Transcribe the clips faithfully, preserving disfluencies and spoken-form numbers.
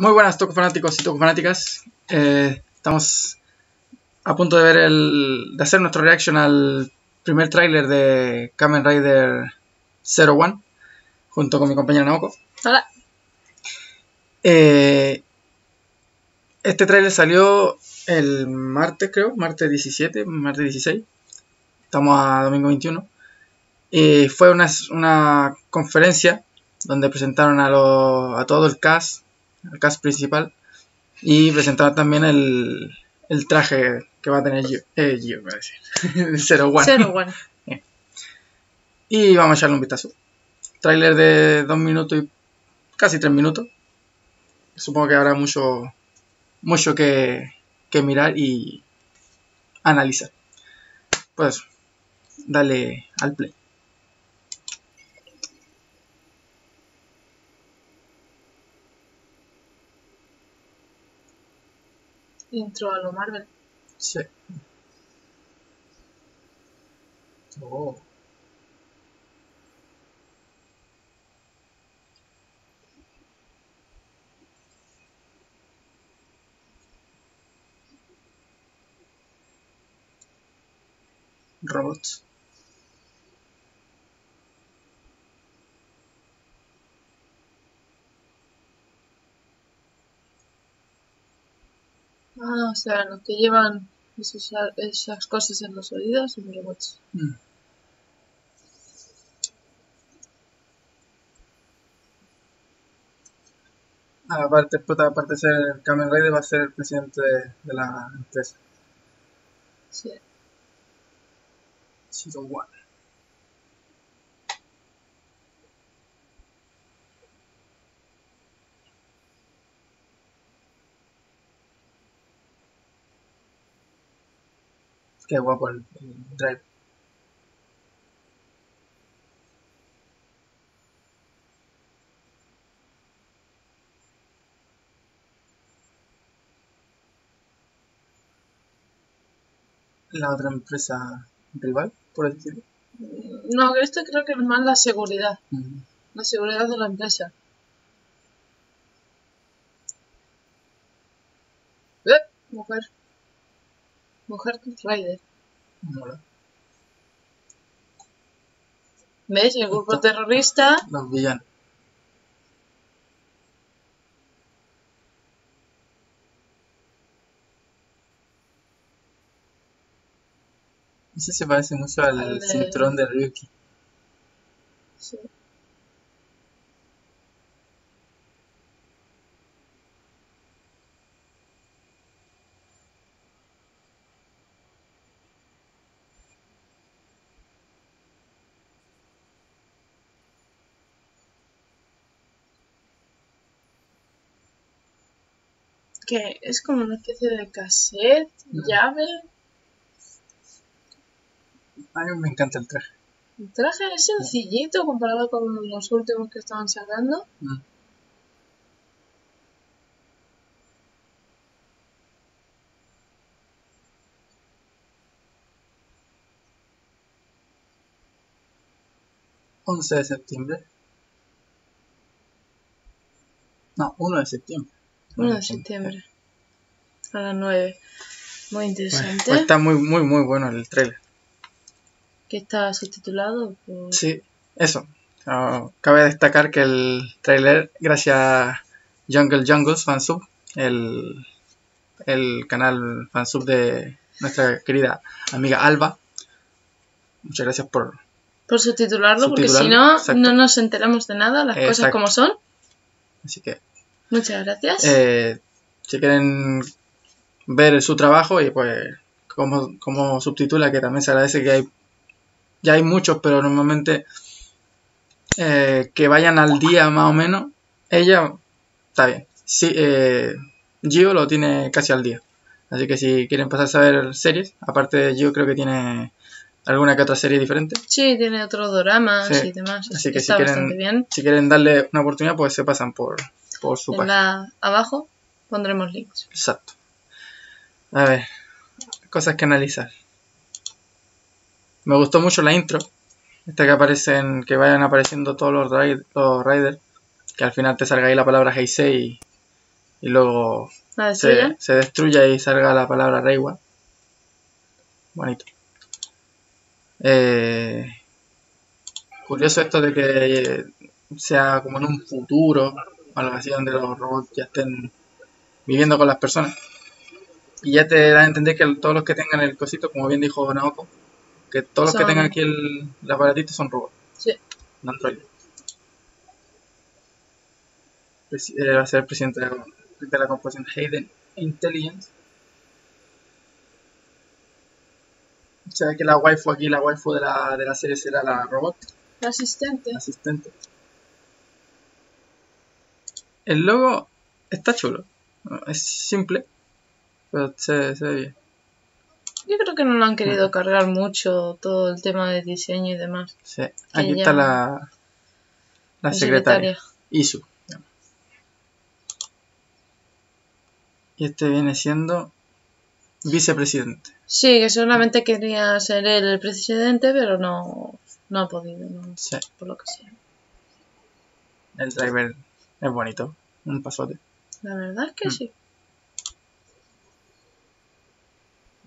Muy buenas, Toku fanáticos y Toku fanáticas. Eh, estamos a punto de ver el, de hacer nuestro reaction al primer tráiler de Kamen Rider Zero-One, junto con mi compañera Naoko. Hola. Eh, este tráiler salió el martes, creo, martes diecisiete, martes dieciséis. Estamos a domingo veintiuno. Eh, fue una, una conferencia donde presentaron a, lo, a todo el cast. El cast principal, y presentaba también el, el traje que va a tener Gio, eh, Gio voy a decir, Zero-One. Zero-One. Yeah. Y vamos a echarle un vistazo. Trailer de dos minutos y casi tres minutos. Supongo que habrá mucho, mucho que, que mirar y analizar. Pues, dale al play. Intro a lo Marvel. Sí. Oh. Robots. Ah, o sea, los que llevan esos, esas cosas en los oídos y los robots. Mm. Aparte, aparte de ser Kamen Rider, va a ser el presidente de la empresa. Sí. Zero-One. Qué guapo el, el drive. ¿La otra empresa rival, por decirlo? No, esto creo que es más la seguridad. Uh-huh. La seguridad de la empresa. ¡Eh! Mujer. Mujer Rider. Mola. ¿Ves? El grupo Esto, terrorista. Los villanos. Ese se parece mucho al, al cinturón de Ryuki. Sí. Que es como una especie de cassette, no. Llave. A mí me encanta el traje. El traje es sencillito comparado con los últimos que estaban sacando. No. once de septiembre. No, uno de septiembre. uno de septiembre a las nueve. Muy interesante. Bueno, está muy, muy, muy bueno el trailer. ¿Que está subtitulado? Por... Sí, eso. Uh, cabe destacar que el trailer, gracias a Juggler Jugglus fansub, el, el canal fansub de nuestra querida amiga Alba. Muchas gracias por... Por subtitularlo, subtitularlo. Porque si no, exacto, no nos enteramos de nada, las exacto, cosas como son. Así que... Muchas gracias. Eh, si quieren ver su trabajo y pues como, como subtitula, que también se agradece que hay, ya hay muchos, pero normalmente eh, que vayan al día más o menos. Ella está bien. Sí, eh, Gio lo tiene casi al día. Así que si quieren pasarse a ver series, aparte Gio creo que tiene alguna que otra serie diferente. Sí, tiene otros doramas, sí, y demás. Así que está si quieren, bien. Si quieren darle una oportunidad, pues se pasan por... Por su en la, abajo pondremos links. Exacto. A ver, cosas que analizar. Me gustó mucho la intro. Esta que aparecen, que vayan apareciendo todos los, raid, los riders. Que al final te salga ahí la palabra Heisei y luego se, se destruya y salga la palabra Reiwa. Bonito. Eh, curioso esto de que sea como en un futuro, algo así, donde los robots ya estén viviendo con las personas. Y ya te da a entender que todos los que tengan el cosito, como bien dijo Naoko, que todos son... los que tengan aquí el, el aparatito son robots. Sí. No androides. Eh, va a ser el presidente de la, de la corporación Hayden Intelligence. O sea que la waifu aquí, la waifu de la, de la serie será la robot. La asistente. Asistente. El logo está chulo. Es simple, pero se, se ve bien. Yo creo que no lo han querido no. cargar mucho todo el tema de diseño y demás. Sí. Aquí está la, la secretaria. secretaria. Isu. Y este viene siendo vicepresidente. Sí, que solamente quería ser él el presidente, pero no, no ha podido, no, sí. por lo que sea. El driver es bonito, un pasote. La verdad es que mm. sí.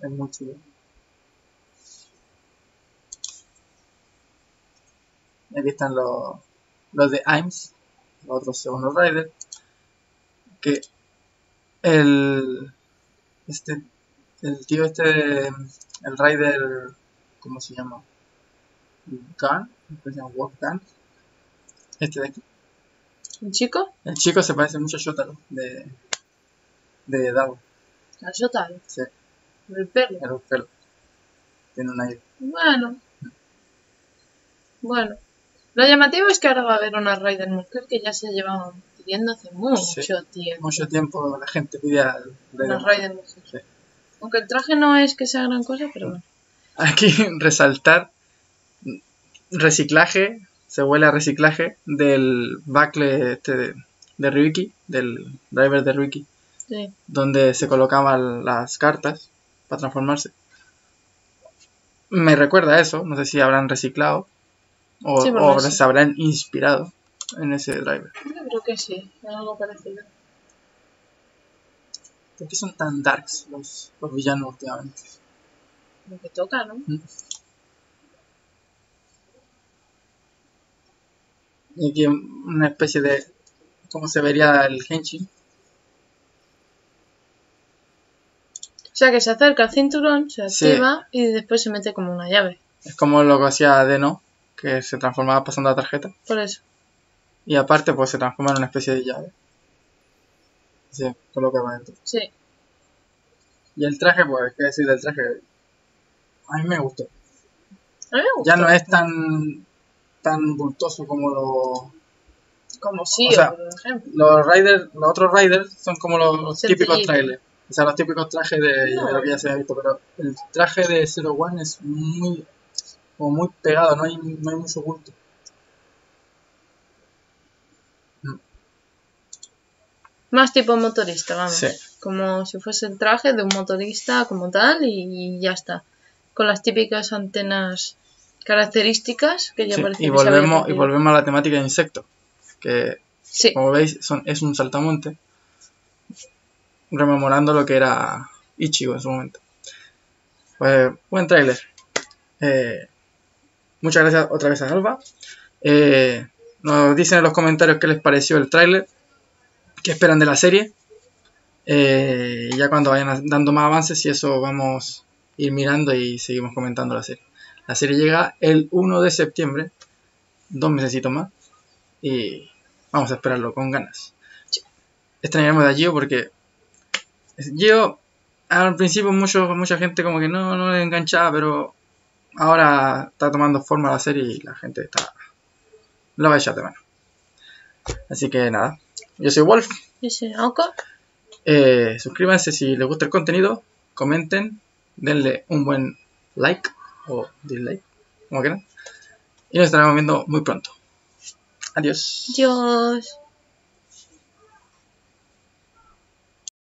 Es muy chido. Aquí están los, los de Aims, los otros segundos riders. Que el... este... El tío este, el Rider, ¿cómo se llama? Gun, se llama Walk Gun. Este de aquí. ¿El chico? El chico se parece mucho a Shotaro, de, de Davo. ¿A Shotaro? Sí. ¿El pelo? El pelo. Tiene un aire. Bueno. Bueno. Lo llamativo es que ahora va a haber una Rider mujer que ya se lleva pidiendo hace mucho sí. tiempo. Mucho tiempo la gente pide a una Rider mujer. Sí. Aunque el traje no es que sea gran cosa, pero bueno. Aquí resaltar reciclaje, se huele a reciclaje del bucle este de, de Ryuki, del driver de Ryuki, sí. donde se colocaban las cartas para transformarse. Me recuerda a eso, no sé si habrán reciclado o, sí, o se habrán inspirado en ese driver. Yo creo que sí, algo parecido. ¿Por qué son tan darks los, los villanos últimamente? Lo que toca, ¿no? ¿Mm? Y aquí una especie de... ¿Cómo se vería el henshin? O sea, que se acerca al cinturón, se activa sí. y después se mete como una llave. Es como lo que hacía Adeno, que se transformaba pasando la tarjeta. Por eso. Y aparte, pues se transforma en una especie de llave. Sí, todo lo que va dentro. Sí. Y el traje, pues, ¿qué decir del traje? A mí me gustó. A mí me gustó. Ya no es tan tan bultoso como los... Como sí, o sea, por ejemplo. Los riders, los otros riders son como los, los típicos trailers. O sea, los típicos trajes de, no. de lo que ya se ha visto. Pero el traje de Zero-One es muy... Como muy pegado, no hay, no hay mucho bulto. Más tipo motorista, vamos. Sí. Como si fuese el traje de un motorista como tal y, y ya está. Con las típicas antenas características que ya sí. parece y que volvemos Y volvemos a la temática de insectos. Que, sí. como veis, son, es un saltamonte. Rememorando lo que era Ichigo en su momento. Pues, buen tráiler. Eh, muchas gracias otra vez a Alba. Eh, nos dicen en los comentarios qué les pareció el tráiler. ¿Qué esperan de la serie? Eh, ya cuando vayan dando más avances y eso vamos a ir mirando y seguimos comentando la serie. La serie llega el uno de septiembre, dos mesecitos más, y vamos a esperarlo con ganas. Extrañaremos a Gio porque Gio al principio mucho, mucha gente como que no, no le enganchaba, pero ahora está tomando forma la serie y la gente está la va a echar de mano. Así que nada. Yo soy Wolf. Yo soy Naoko. Eh, suscríbanse si les gusta el contenido. Comenten. Denle un buen like o dislike, como quieran. Y nos estaremos viendo muy pronto. Adiós. Adiós.